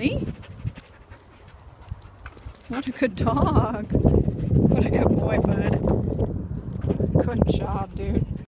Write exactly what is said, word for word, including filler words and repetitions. Johnny. What a good dog. What a good boy, bud. Good job, dude.